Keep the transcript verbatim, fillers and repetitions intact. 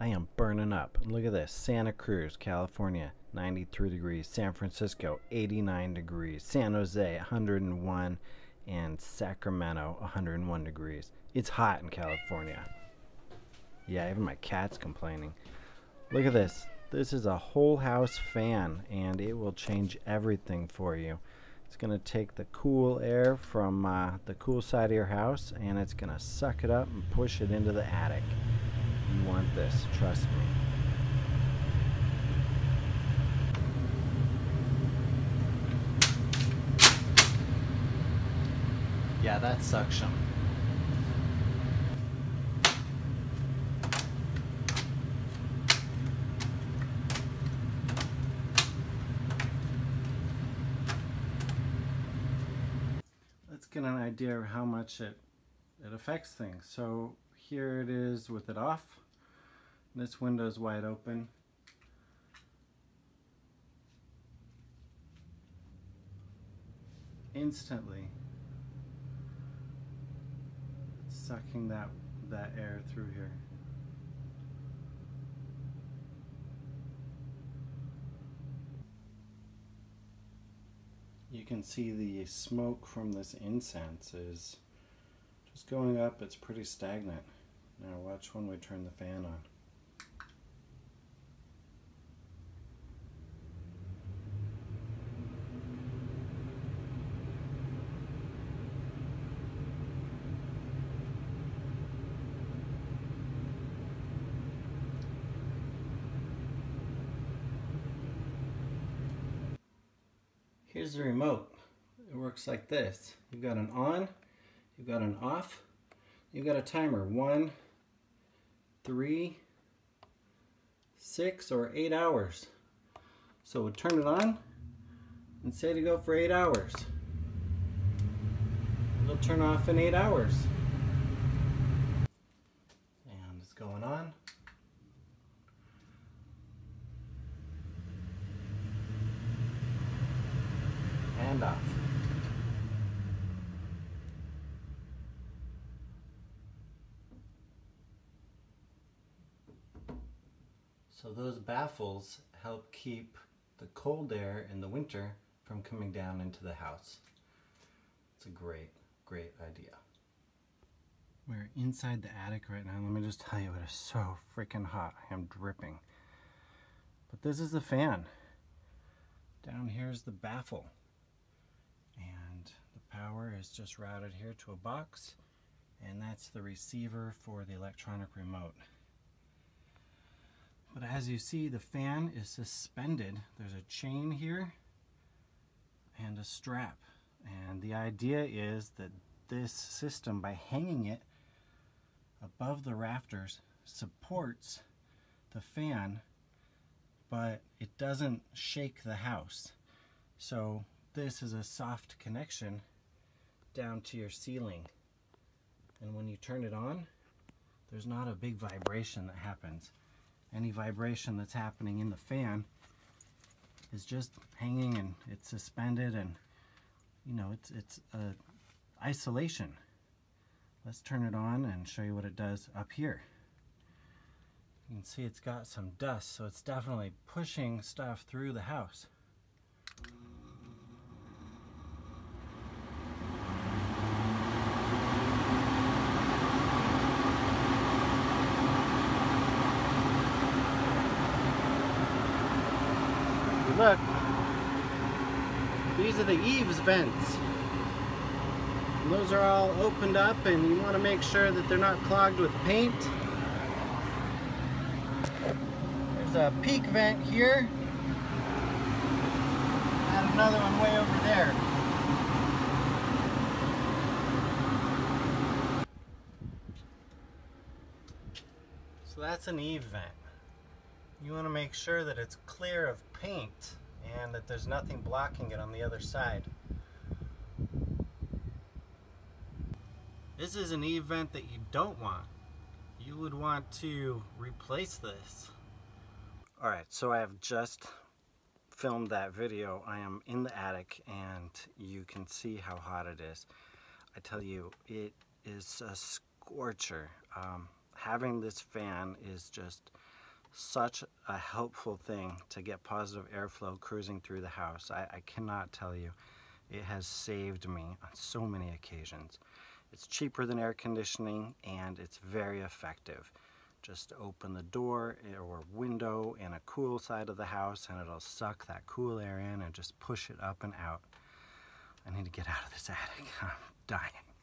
I am burning up. Look at this. Santa Cruz, California, ninety-three degrees. San Francisco, eighty-nine degrees. San Jose, one hundred one. And Sacramento, one hundred one degrees. It's hot in California. Yeah, even my cat's complaining. Look at this. This is a whole house fan, and it will change everything for you. It's going to take the cool air from uh, the cool side of your house, and it's going to suck it up and push it into the attic. You want this, trust me. Yeah, that suction. Let's get an idea of how much it, it affects things. So here it is with it off. This window's wide open. Instantly, it's sucking that, that air through here. You can see the smoke from this incense is just going up. It's pretty stagnant. Now watch when we turn the fan on. Here's the remote. It works like this. You've got an on, you've got an off, you've got a timer. One, three, six, or eight hours. So we'll turn it on and say to go for eight hours. It'll turn off in eight hours. And it's going on. Off. So those baffles help keep the cold air in the winter from coming down into the house. It's a great, great idea. We're inside the attic right now. Let me just tell you, it is so freaking hot. I am dripping. But this is the fan. Down here is the baffle. And the power is just routed here to a box, and that's the receiver for the electronic remote. But as you see, the fan is suspended. There's a chain here and a strap. And the idea is that this system, by hanging it above the rafters, supports the fan, but it doesn't shake the house. So this is a soft connection down to your ceiling. And when you turn it on, there's not a big vibration that happens. Any vibration that's happening in the fan is just hanging, and it's suspended, and you know, it's it's a isolation. Let's turn it on and show you what it does up here. You can see it's got some dust, so it's definitely pushing stuff through the house. Look, these are the eaves vents, and those are all opened up, and you want to make sure that they're not clogged with paint. There's a peak vent here, and another one way over there. So that's an eave vent. You want to make sure that it's clear of paint and that there's nothing blocking it on the other side. This is an eave vent that you don't want. You would want to replace this. Alright, so I have just filmed that video. I am in the attic, and you can see how hot it is. I tell you, it is a scorcher. Um, having this fan is just such a helpful thing to get positive airflow cruising through the house. I, I cannot tell you. It has saved me on so many occasions. It's cheaper than air conditioning and it's very effective. Just open the door or window in a cool side of the house and it'll suck that cool air in and just push it up and out. I need to get out of this attic. I'm dying.